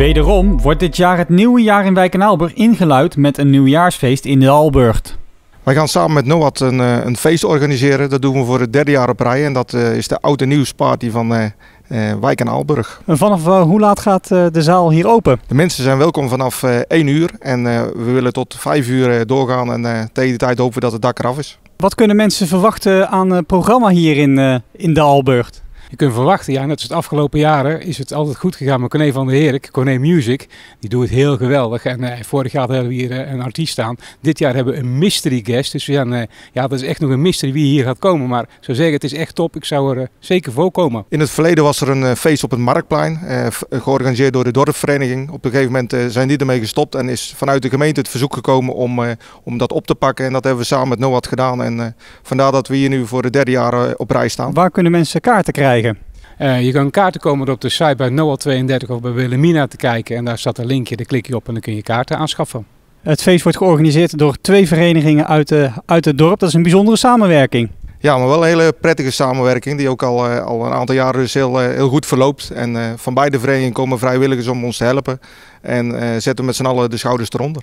Wederom wordt dit jaar het nieuwe jaar in Wijk en Aalburg ingeluid met een nieuwjaarsfeest in d'Alburcht. Wij gaan samen met NOAD een feest organiseren. Dat doen we voor het derde jaar op rij en dat is de Oud en Nieuwsparty van Wijk en Aalburg. En vanaf hoe laat gaat de zaal hier open? De mensen zijn welkom vanaf 1 uur en we willen tot 5 uur doorgaan en tegen die tijd hopen we dat het dak eraf is. Wat kunnen mensen verwachten aan het programma hier in d'Alburgt? Je kunt verwachten, ja, net als de afgelopen jaren is het altijd goed gegaan met Corné van der Heerik, Corné Music. Die doet het heel geweldig en vorig jaar hebben we hier een artiest staan. Dit jaar hebben we een mystery guest, dus we zijn, ja, dat is echt nog een mystery wie hier gaat komen. Maar ik zou zeggen, het is echt top, ik zou er zeker voor komen. In het verleden was er een feest op het Marktplein, georganiseerd door de Dorpvereniging. Op een gegeven moment zijn die ermee gestopt en is vanuit de gemeente het verzoek gekomen om dat op te pakken. En dat hebben we samen met NOAD gedaan en vandaar dat we hier nu voor het derde jaar op rij staan. Waar kunnen mensen kaarten krijgen? Je kan kaarten komen door op de site bij NOAD '32 of bij Wilhelmina te kijken. En daar staat een linkje, daar klik je op en dan kun je kaarten aanschaffen. Het feest wordt georganiseerd door 2 verenigingen uit het dorp. Dat is een bijzondere samenwerking. Ja, maar wel een hele prettige samenwerking die ook al een aantal jaren dus heel goed verloopt. En van beide verenigingen komen vrijwilligers om ons te helpen en zetten met z'n allen de schouders eronder.